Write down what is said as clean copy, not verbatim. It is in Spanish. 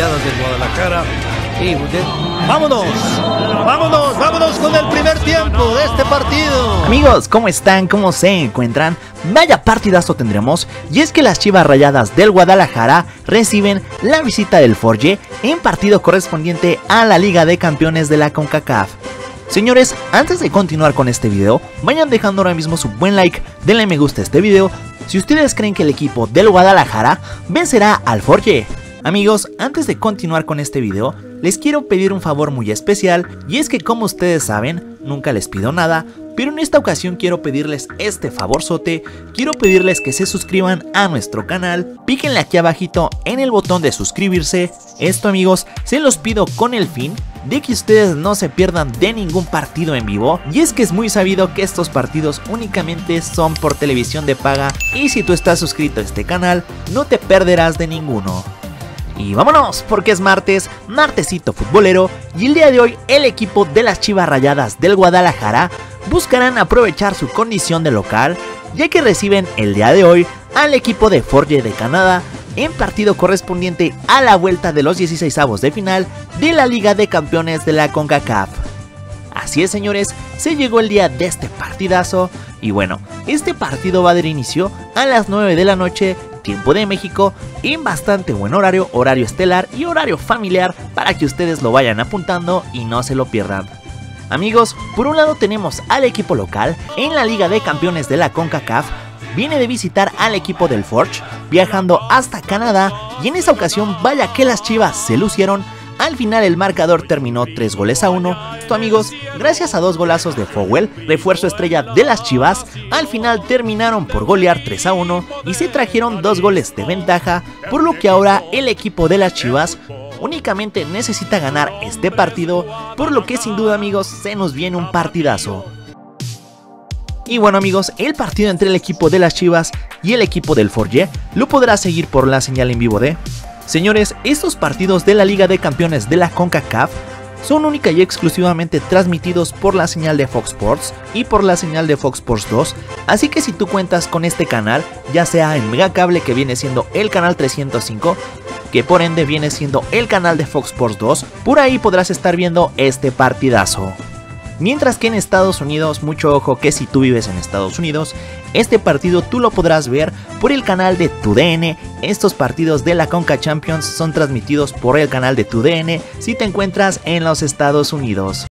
Rayadas del Guadalajara. Y vámonos con el primer tiempo de este partido. Amigos, ¿cómo están? ¿Cómo se encuentran? Vaya partidazo tendremos. Y es que las Chivas Rayadas del Guadalajara reciben la visita del Forge en partido correspondiente a la Liga de Campeones de la CONCACAF. Señores, antes de continuar con este video, vayan dejando ahora mismo su buen like, denle me gusta a este video si ustedes creen que el equipo del Guadalajara vencerá al Forge. Amigos, antes de continuar con este video, les quiero pedir un favor muy especial, y es que como ustedes saben, nunca les pido nada, pero en esta ocasión quiero pedirles este favorzote. Quiero pedirles que se suscriban a nuestro canal, píquenle aquí abajito en el botón de suscribirse. Esto, amigos, se los pido con el fin de que ustedes no se pierdan de ningún partido en vivo, y es que es muy sabido que estos partidos únicamente son por televisión de paga, y si tú estás suscrito a este canal, no te perderás de ninguno. Y vámonos, porque es martes, martesito futbolero, y el día de hoy el equipo de las Chivas Rayadas del Guadalajara buscarán aprovechar su condición de local, ya que reciben el día de hoy al equipo de Forge de Canadá en partido correspondiente a la vuelta de los 16avos de final de la Liga de Campeones de la CONCACAF. Así es, señores, se llegó el día de este partidazo, y bueno, este partido va a dar inicio a las 9 de la noche, tiempo de México, en bastante buen horario, horario estelar y horario familiar, para que ustedes lo vayan apuntando y no se lo pierdan. Amigos, por un lado tenemos al equipo local en la Liga de Campeones de la CONCACAF. Viene de visitar al equipo del Forge, viajando hasta Canadá, y en esa ocasión vaya que las Chivas se lucieron. Al final el marcador terminó 3-1. Esto, amigos, gracias a dos golazos de Fox, refuerzo estrella de las Chivas. Al final terminaron por golear 3-1 y se trajeron dos goles de ventaja, por lo que ahora el equipo de las Chivas únicamente necesita ganar este partido, por lo que sin duda, amigos, se nos viene un partidazo. Y bueno, amigos, el partido entre el equipo de las Chivas y el equipo del Forge lo podrás seguir por la señal en vivo de... Señores, estos partidos de la Liga de Campeones de la CONCACAF son única y exclusivamente transmitidos por la señal de Fox Sports y por la señal de Fox Sports 2, así que si tú cuentas con este canal, ya sea en Megacable, que viene siendo el canal 305, que por ende viene siendo el canal de Fox Sports 2, por ahí podrás estar viendo este partidazo. Mientras que en Estados Unidos, mucho ojo que si tú vives en Estados Unidos, este partido tú lo podrás ver por el canal de TuDN. Estos partidos de la Conca Champions son transmitidos por el canal de TuDN si te encuentras en los Estados Unidos.